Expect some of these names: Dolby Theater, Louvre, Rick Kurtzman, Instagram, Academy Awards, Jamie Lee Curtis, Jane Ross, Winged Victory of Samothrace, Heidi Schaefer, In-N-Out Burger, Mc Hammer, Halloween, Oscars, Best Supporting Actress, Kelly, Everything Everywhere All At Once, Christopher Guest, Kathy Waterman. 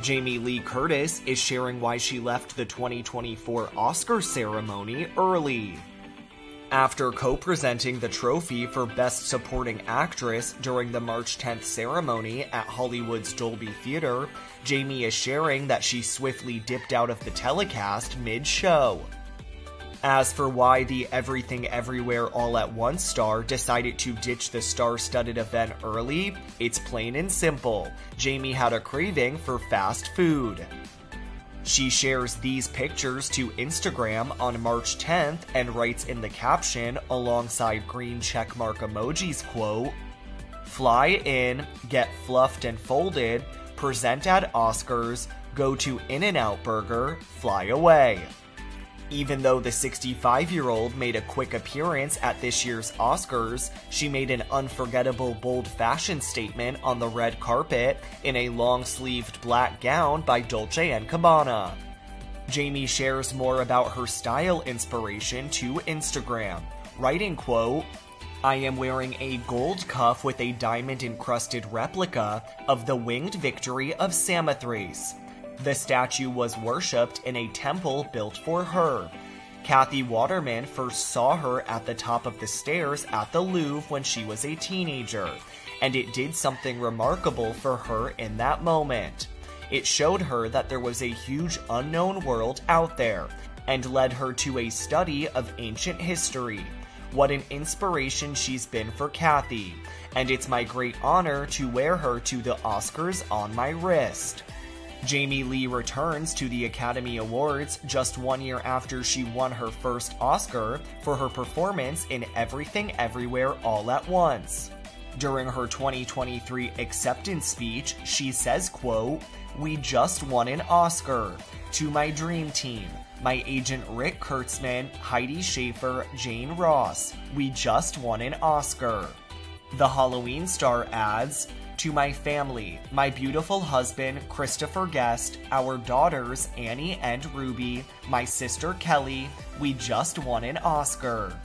Jamie Lee Curtis is sharing why she left the 2024 Oscar ceremony early. After co-presenting the trophy for Best Supporting Actress during the March 10th ceremony at Hollywood's Dolby Theater, Jamie is sharing that she swiftly dipped out of the telecast mid-show. As for why the Everything Everywhere All At Once star decided to ditch the star-studded event early, it's plain and simple. Jamie had a craving for fast food. She shares these pictures to Instagram on March 10th and writes in the caption alongside green checkmark emojis, quote, "Fly in, get fluffed and folded, present at Oscars, go to In-N-Out Burger, fly away." Even though the 65-year-old made a quick appearance at this year's Oscars, she made an unforgettable bold fashion statement on the red carpet in a long-sleeved black gown by Dolce & Gabbana. Jamie shares more about her style inspiration to Instagram, writing, quote, "I am wearing a gold cuff with a diamond-encrusted replica of the Winged Victory of Samothrace. The statue was worshipped in a temple built for her. Kathy Waterman first saw her at the top of the stairs at the Louvre when she was a teenager, and it did something remarkable for her in that moment. It showed her that there was a huge unknown world out there, and led her to a study of ancient history. What an inspiration she's been for Kathy, and it's my great honor to wear her to the Oscars on my wrist." Jamie Lee returns to the Academy Awards just 1 year after she won her first Oscar for her performance in Everything Everywhere All At Once. During her 2023 acceptance speech, she says, quote, "We just won an Oscar. To my dream team, my agent Rick Kurtzman, Heidi Schaefer, Jane Ross, we just won an Oscar." The Halloween star adds, "To my family, my beautiful husband, Christopher Guest, our daughters, Annie and Ruby, my sister Kelly, we just won an Oscar."